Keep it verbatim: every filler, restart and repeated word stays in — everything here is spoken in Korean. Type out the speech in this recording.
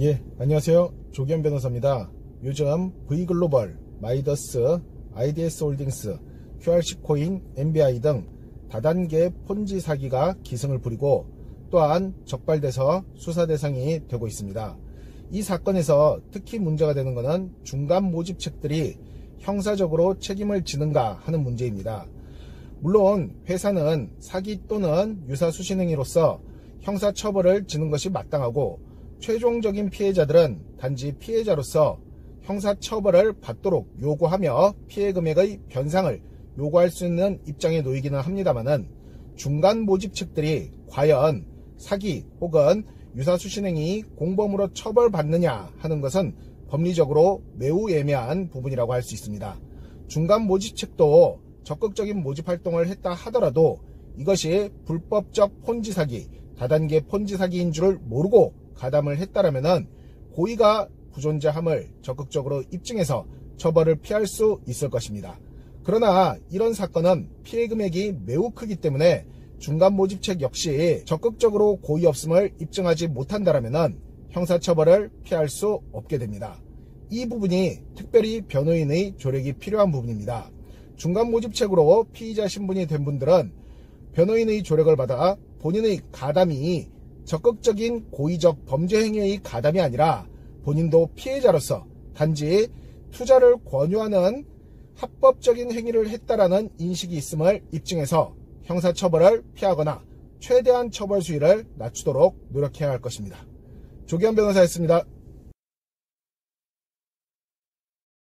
예, 안녕하세요. 조기현 변호사입니다. 요즘 브이글로벌, 마이더스, 아이디에스홀딩스, 큐알씨코인, 엠비아이 등 다단계 폰지 사기가 기승을 부리고 또한 적발돼서 수사 대상이 되고 있습니다. 이 사건에서 특히 문제가 되는 것은 중간 모집책들이 형사적으로 책임을 지는가 하는 문제입니다. 물론 회사는 사기 또는 유사 수신 행위로서 형사 처벌을 지는 것이 마땅하고 최종적인 피해자들은 단지 피해자로서 형사 처벌을 받도록 요구하며 피해 금액의 변상을 요구할 수 있는 입장에 놓이기는 합니다만은 중간 모집책들이 과연 사기 혹은 유사 수신 행위 공범으로 처벌받느냐 하는 것은 법리적으로 매우 애매한 부분이라고 할 수 있습니다. 중간 모집책도 적극적인 모집 활동을 했다 하더라도 이것이 불법적 폰지 사기, 다단계 폰지 사기인 줄을 모르고 가담을 했다라면은 고의가 부존재함을 적극적으로 입증해서 처벌을 피할 수 있을 것입니다. 그러나 이런 사건은 피해 금액이 매우 크기 때문에 중간 모집책 역시 적극적으로 고의 없음을 입증하지 못한다라면은 형사처벌을 피할 수 없게 됩니다. 이 부분이 특별히 변호인의 조력이 필요한 부분입니다. 중간 모집책으로 피의자 신분이 된 분들은 변호인의 조력을 받아 본인의 가담이 적극적인 고의적 범죄 행위의 가담이 아니라 본인도 피해자로서 단지 투자를 권유하는 합법적인 행위를 했다라는 인식이 있음을 입증해서 형사처벌을 피하거나 최대한 처벌 수위를 낮추도록 노력해야 할 것입니다. 조기현 변호사였습니다.